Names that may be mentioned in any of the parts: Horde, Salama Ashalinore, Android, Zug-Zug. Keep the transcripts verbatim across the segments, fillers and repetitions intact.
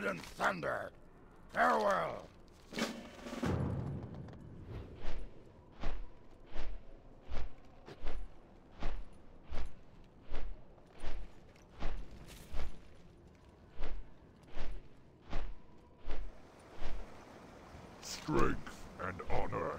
blood and thunder. Farewell. Strength and honor.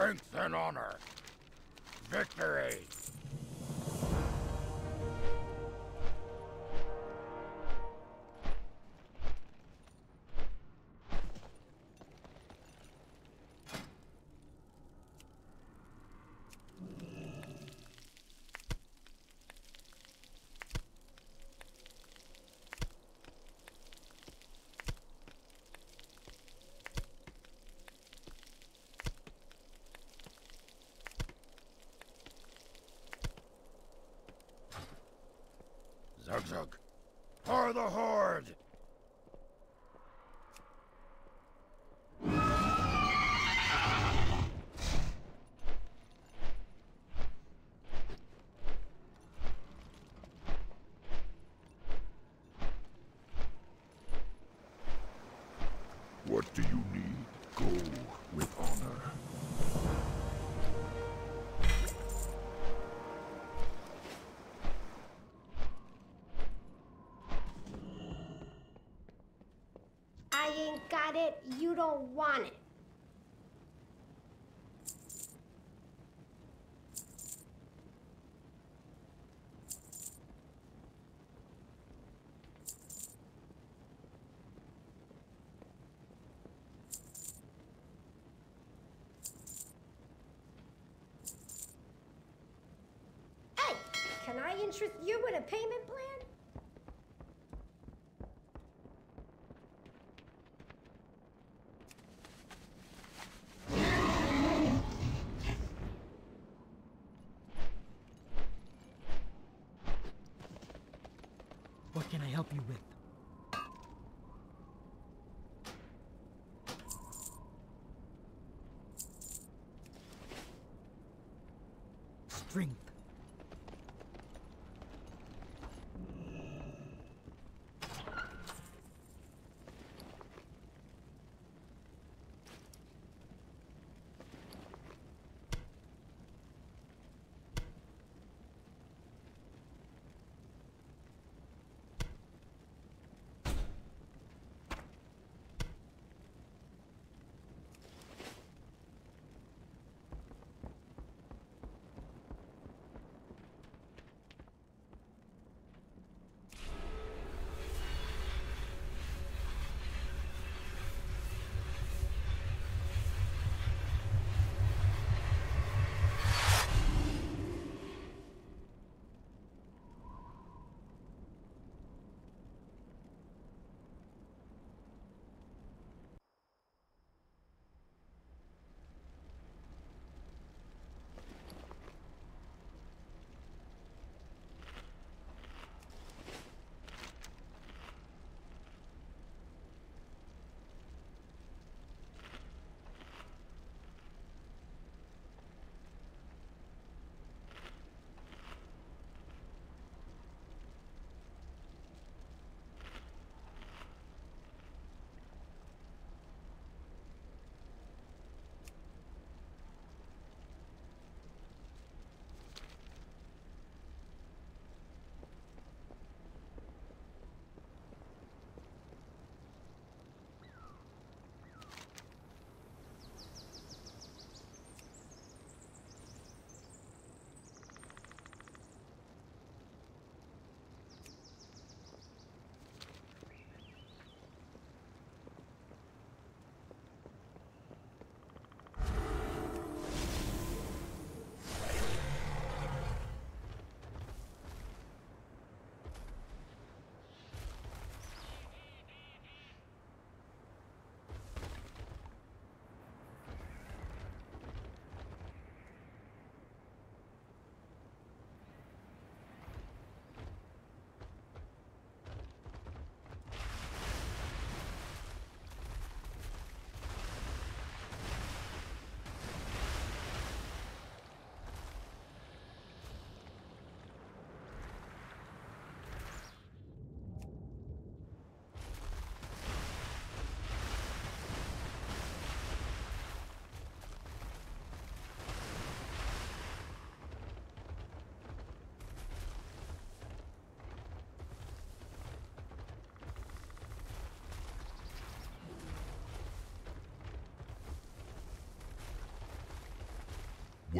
strength and honor. Victory! Zug-Zug, for the Horde! What do you need? Go with honor. Got it, you don't want it. Hey, can I interest you in a payment plan? What can I help you with? Strength.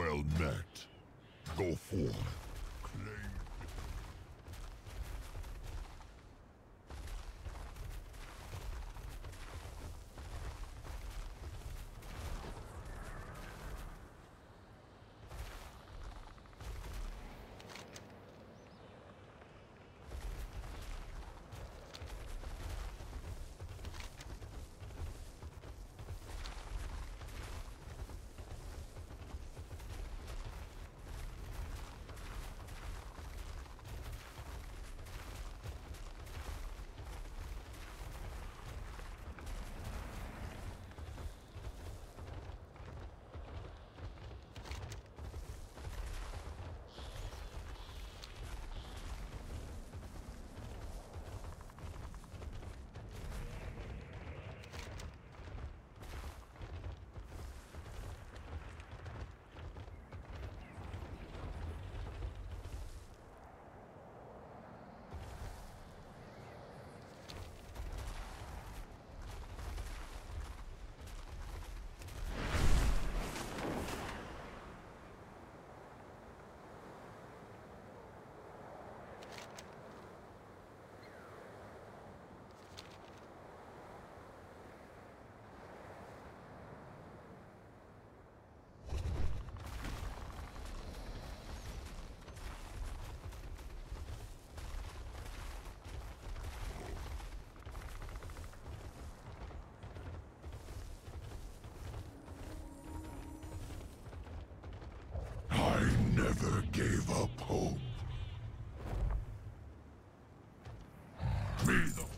Well met. Go forth. Claim. Never gave up hope. Me the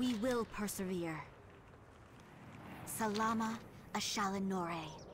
We will persevere. Salama Ashalinore.